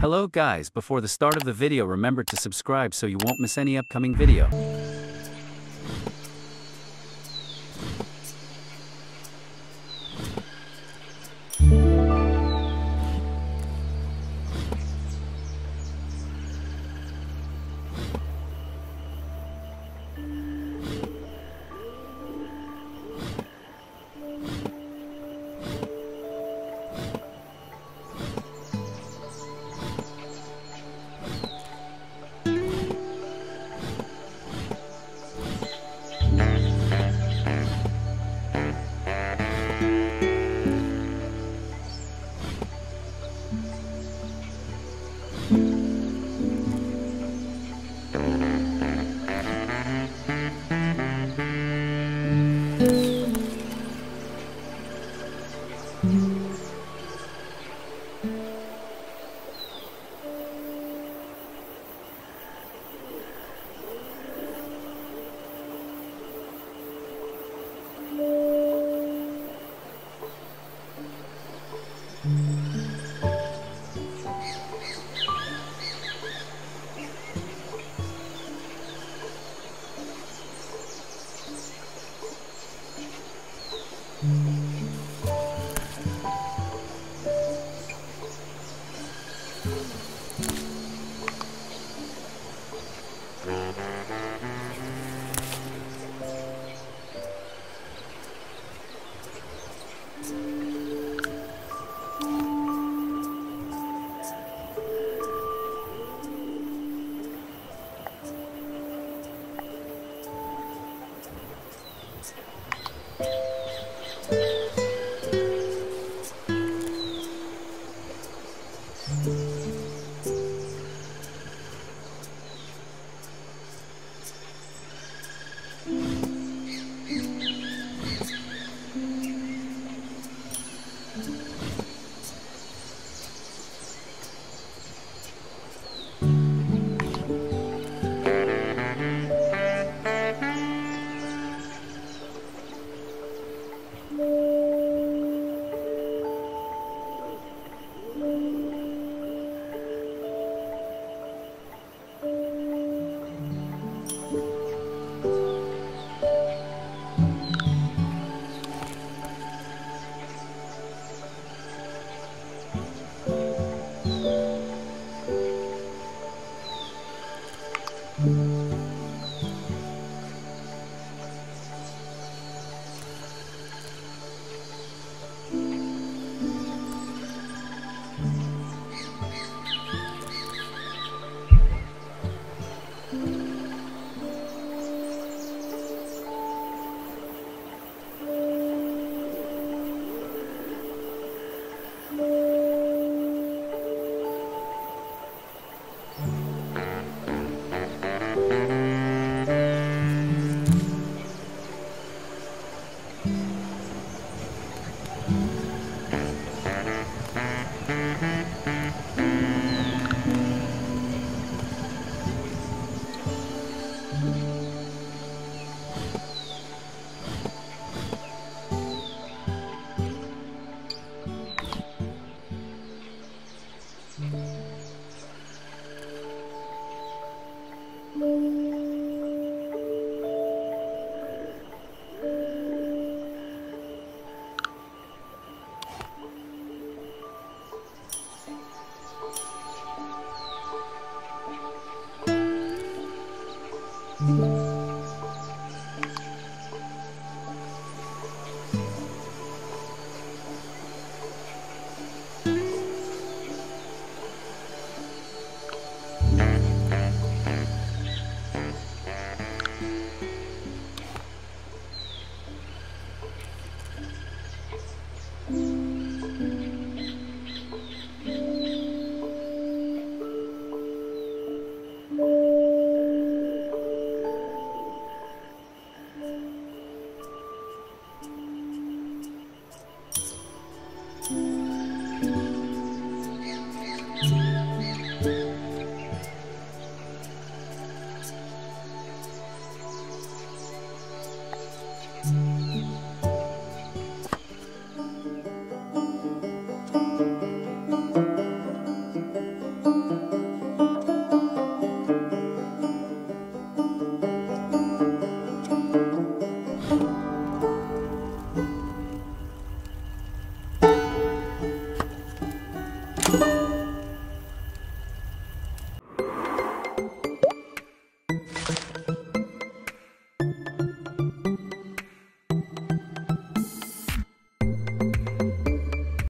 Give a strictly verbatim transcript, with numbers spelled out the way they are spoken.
Hello guys, before the start of the video remember to subscribe so you won't miss any upcoming video. you.